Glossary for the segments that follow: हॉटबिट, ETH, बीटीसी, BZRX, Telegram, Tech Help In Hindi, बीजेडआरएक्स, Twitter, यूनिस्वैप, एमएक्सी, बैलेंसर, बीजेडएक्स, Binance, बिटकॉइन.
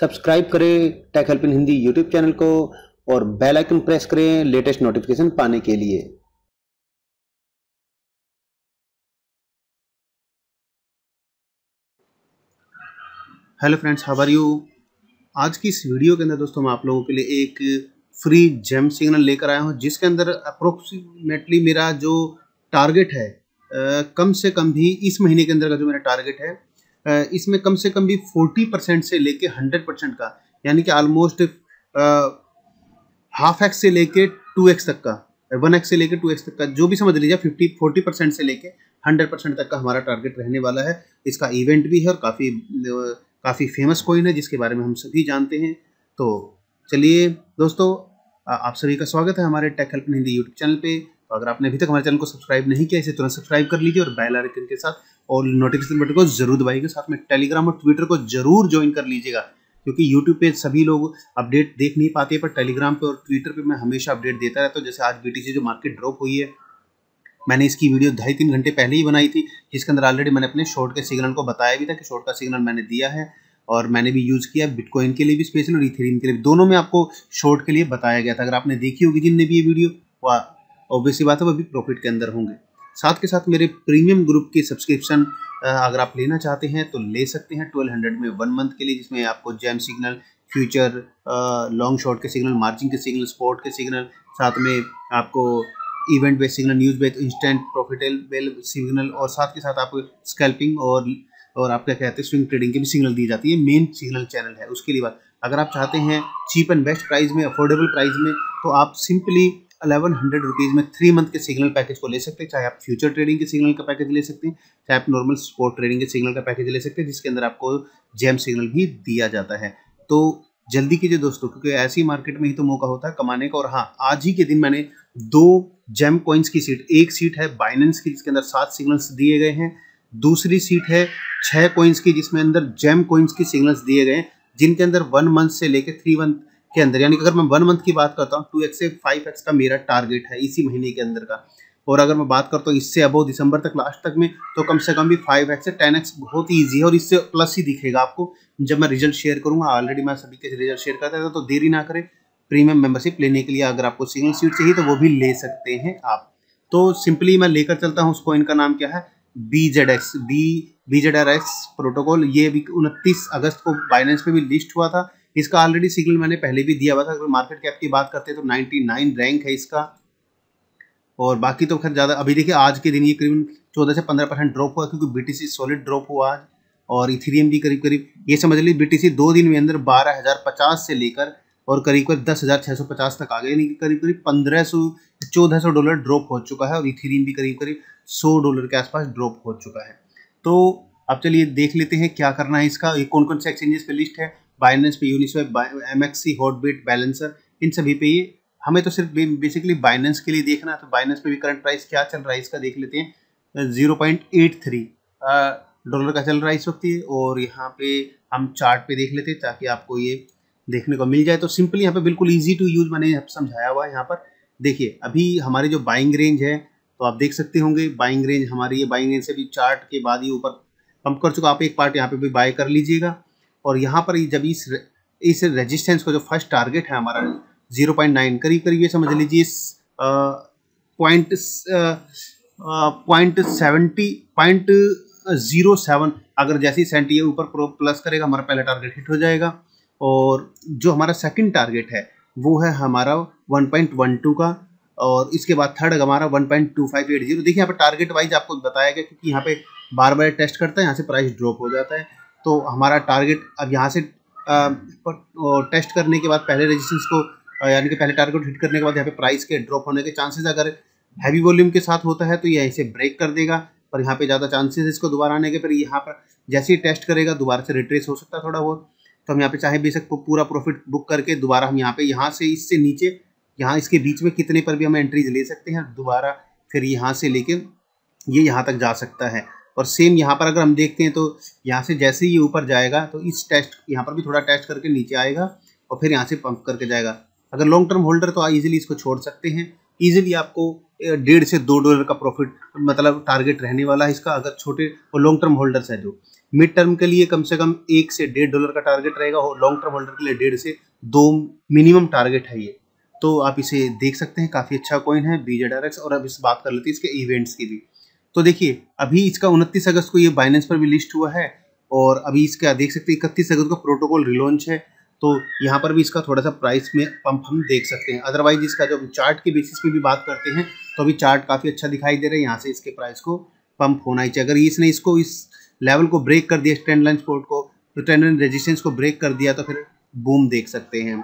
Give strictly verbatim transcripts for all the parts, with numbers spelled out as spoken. Subscribe करें tech help in Hindi YouTube channel को और बेल आइकन प्रेस करें लेटेस्ट नोटिफिकेशन पाने के लिए। Hello friends, how are you. आज की इस वीडियो के अंदर दोस्तों मैं आप लोगों के लिए एक फ्री जेम सिग्नल लेकर आया हूँ, जिसके अंदर अप्रोक्सीमेटली मेरा जो टारगेट है आ, कम से कम भी इस महीने के अंदर का जो मेरा टारगेट है आ, इसमें कम से कम भी चालीस परसेंट से लेके सौ परसेंट का, यानी कि ऑलमोस्ट हाफ एक्स से लेके टू एक्स तक का, वन एक्स से लेके टू एक्स तक का, जो भी समझ लीजिए फिफ्टी फोर्टी परसेंट से लेके हंड्रेड परसेंट तक का हमारा टारगेट रहने वाला है। इसका इवेंट भी है और काफ़ी काफ़ी फेमस कॉइन है जिसके बारे में हम सभी जानते हैं। तो चलिए दोस्तों, आप सभी का स्वागत है हमारे tech help in Hindi YouTube channel पे। तो अगर आपने अभी तक हमारे चैनल को सब्सक्राइब नहीं किया, इसे तुरंत सब्सक्राइब कर लीजिए और बेल आइकन के साथ और नोटिफिकेशन बटन को जरूर दबाइएगा। साथ में टेलीग्राम और ट्विटर को जरूर ज्वाइन कर लीजिएगा, क्योंकि यूट्यूब पे सभी लोग अपडेट देख नहीं पाते, पर टेलीग्राम पे और ट्विटर पे मैं हमेशा अपडेट देता रहता हूँ। जैसे आज बीटीसी जो मार्केट ड्रॉप हुई है, मैंने इसकी वीडियो ढाई तीन घंटे पहले ही बनाई थी, जिसके अंदर ऑलरेडी मैंने अपने शॉर्ट के सिग्नल को बताया भी था कि शॉर्ट का सिग्नल मैंने दिया है और मैंने भी यूज़ किया। बिटकॉइन के लिए भी स्पेशल और इथेरियम के लिए, दोनों में आपको शॉर्ट के लिए बताया गया था। अगर आपने देखी होगी, जिनने भी ये वीडियो, वाह ऑब्वियसली बात है वो भी प्रॉफिट के अंदर होंगे। साथ के साथ मेरे प्रीमियम ग्रुप की सब्सक्रिप्शन अगर आप लेना चाहते हैं तो ले सकते हैं ट्वेल्व हंड्रेड में वन मंथ के लिए, जिसमें आपको jam signal, future, long short के सिग्नल, मार्जिन के सिग्नल, स्पॉट के सिग्नल, साथ में आपको event based signal, news based, instant profitable signal और साथ के साथ आपको स्कैल्पिंग और और आप क्या कहते हैं स्विंग ट्रेडिंग के भी सिग्नल दी जाती है। मेन सिग्नल चैनल है उसके लिए बात। अगर आप चाहते हैं चीप एंड बेस्ट प्राइस में, अफोर्डेबल प्राइस में, तो आप सिंपली अलेवन हंड्रेड रुपीज़ में थ्री मंथ के सिग्नल पैकेज को ले सकते हैं। चाहे आप फ्यूचर ट्रेडिंग के सिग्नल का पैकेज ले सकते हैं, चाहे आप नॉर्मल स्पॉट ट्रेडिंग के सिग्नल का पैकेज ले सकते हैं, जिसके अंदर आपको जैम सिग्नल भी दिया जाता है। तो जल्दी कीजिए दोस्तों, क्योंकि ऐसी मार्केट में ही तो मौका होता है कमाने का। और हाँ, आज ही के दिन मैंने दो जैम कॉइन्स की सीट, एक सीट है बाइनेंस की जिसके अंदर सात सिग्नल्स दिए गए हैं, दूसरी सीट है छः कॉइन्स की जिसमें अंदर जैम कॉइन्स की सिग्नल्स दिए गए हैं, जिनके अंदर वन मंथ से लेकर थ्री मंथ के अंदर, यानी कि अगर मैं वन मंथ की बात करता हूँ, टू एक्स से फाइव एक्स का मेरा टारगेट है इसी महीने के अंदर का। और अगर मैं बात करता हूँ इससे अबो दिसंबर तक, लास्ट तक में, तो कम से कम भी फाइव एक्स से टेन एक्स बहुत ईजी है और इससे प्लस ही दिखेगा आपको जब मैं रिजल्ट शेयर करूँगा। ऑलरेडी मैं सभी के रिजल्ट शेयर करता था, तो देरी ना करें। प्रीमियम मेंबरशिप लेने के लिए अगर आपको सिंगल सीट चाहिए तो वो भी ले सकते हैं आप। तो सिंपली मैं लेकर चलता हूँ उस कॉइन का नाम क्या है, बीजेडएक्स, बी बीजेडआरएक्स प्रोटोकॉल। ये भी उनतीस अगस्त को बाइनेंस पे भी लिस्ट हुआ था। इसका ऑलरेडी सिग्नल मैंने पहले भी दिया हुआ था। अगर मार्केट कैप की बात करते हैं तो निन्यानवे रैंक है इसका। और बाकी तो खैर ज़्यादा अभी देखिए, आज के दिन ये करीबन चौदह से पंद्रह परसेंट ड्रॉप हुआ, क्योंकि बीटीसी सॉलिड ड्रॉप हुआ आज। और इथेरियम भी करीब करीब ये समझ लीजिए, बीटीसी दो दिन में अंदर बारह हज़ार पचास से लेकर और करीब करीब दस हज़ार छः सौ पचास तक आ गए, यानी कि करीब करीब पंद्रह सौ चौदह सौ डॉलर ड्रॉप हो चुका है। और इथेरियम भी करीब करीब सौ डॉलर के आसपास ड्रॉप हो चुका है। तो अब चलिए देख लेते हैं क्या करना है इसका। ये कौन कौन से एक्सचेंजेस पे लिस्ट है, बाइनेंस पे, यूनिस्वैप, एमएक्सी, हॉटबिट, बैलेंसर, इन सभी पे। ये हमें तो सिर्फ बेसिकली बाइनेंस के लिए देखना है। तो बाइनेंस पे भी करंट प्राइस क्या चल रहा है इसका देख लेते हैं। Zero point eight three dollar का चल रहा है इस वक्त ये। और यहाँ पे हम चार्ट पे देख लेते हैं ताकि आपको ये देखने को मिल जाए। तो सिंपली यहाँ पे बिल्कुल ईजी टू यूज़ मैंने समझाया हुआ है। यहाँ पर देखिए अभी हमारी जो बाइंग रेंज है, तो आप देख सकते होंगे बाइंग रेंज हमारी ये, बाइंग रेंज से भी चार्ट के बाद ही ऊपर पंप कर चुका। आप एक पार्ट यहाँ पे भी बाय कर लीजिएगा। और यहाँ पर जब इस इस रेजिस्टेंस को, जो फर्स्ट टारगेट है हमारा जीरो पॉइंट नाइन करीब करीब, ये समझ लीजिए point point seventy point zero seven अगर जैसी सेंट ये ऊपर प्लस करेगा, हमारा पहला टारगेट हिट हो जाएगा। और जो हमारा सेकेंड टारगेट है वो है हमारा वन पॉइंट वन टू का, और इसके बाद थर्ड हमारा one point two five eight zero. देखिए यहाँ पर टारगेट वाइज आपको बताया गया, क्योंकि यहाँ पे बार बार टेस्ट करता है, यहाँ से प्राइस ड्रॉप हो जाता है। तो हमारा टारगेट अब यहाँ से आ, पर, टेस्ट करने के बाद पहले रेजिस्टेंस को, यानी कि पहले टारगेट हिट करने के बाद यहाँ पे प्राइस के ड्रॉप होने के चांसेस, अगर हैवी वॉल्यूम के साथ होता है तो यह इसे ब्रेक कर देगा, पर यहाँ पर ज़्यादा चांसेस इसको दोबारा आने के। पर यहाँ पर जैसे ही टेस्ट करेगा दोबारा से रिट्रेस हो सकता है थोड़ा बहुत। तो हम यहाँ पे चाहे बेशक पूरा प्रॉफिट बुक करके दोबारा हम यहाँ पे, यहाँ से इससे नीचे, यहाँ इसके बीच में कितने पर भी हम एंट्रीज ले सकते हैं दोबारा, फिर यहाँ से लेके ये यह यहाँ तक जा सकता है। और सेम यहाँ पर अगर हम देखते हैं तो यहाँ से जैसे ही ऊपर जाएगा तो इस टेस्ट, यहाँ पर भी थोड़ा टेस्ट करके नीचे आएगा और फिर यहाँ से पंप करके जाएगा। अगर लॉन्ग टर्म होल्डर तो आप ईजिली इसको छोड़ सकते हैं। ईजिली आपको डेढ़ से दो डॉलर का प्रॉफिट, मतलब टारगेट रहने वाला है इसका, अगर छोटे और लॉन्ग टर्म होल्डर्स है जो। मिड टर्म के लिए कम से कम एक से डेढ़ डॉलर का टारगेट रहेगा, और लॉन्ग टर्म होल्डर के लिए डेढ़ से दो मिनिमम टारगेट है ये। तो आप इसे देख सकते हैं, काफ़ी अच्छा कॉइन है बी जेड आर एक्स। और अब इस बात कर लेते हैं इसके इवेंट्स की भी। तो देखिए अभी इसका उनतीस अगस्त को ये बाइनेंस पर भी लिस्ट हुआ है, और अभी इसका देख सकते हैं इकतीस अगस्त का प्रोटोकॉल रिलॉन्च है, तो यहाँ पर भी इसका थोड़ा सा प्राइस में पंप हम देख सकते हैं। अदरवाइज इसका जब चार्ट के बेसिस पे भी बात करते हैं तो अभी चार्ट काफ़ी अच्छा दिखाई दे रहा है, यहाँ से इसके प्राइस को पंप होना ही चाहिए। अगर इसने इसको इस लेवल को ब्रेक कर दिया, ट्रेंड लाइन सपोर्ट को, तो ट्रेंड लाइन रेजिस्टेंस को ब्रेक कर दिया, तो फिर बूम देख सकते हैं।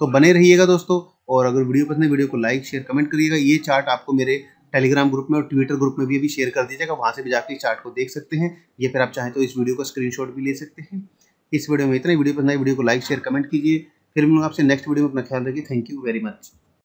तो बने रहिएगा दोस्तों, और अगर वीडियो पसंद है वीडियो को लाइक शेयर कमेंट करिएगा। ये चार्ट आपको मेरे टेलीग्राम ग्रुप में और ट्विटर ग्रुप में भी अभी शेयर कर दीजिएगा, वहाँ से भी जाकर इस चार्ट को देख सकते हैं, या फिर आप चाहें तो इस वीडियो का स्क्रीनशॉट भी ले सकते हैं। इस वीडियो में इतना ही, वीडियो पसंद आए वीडियो को लाइक शेयर कमेंट कीजिए। फिर मिलूंगा आपसे नेक्स्ट वीडियो में, अपना ख्याल रखिए। Thank you very much.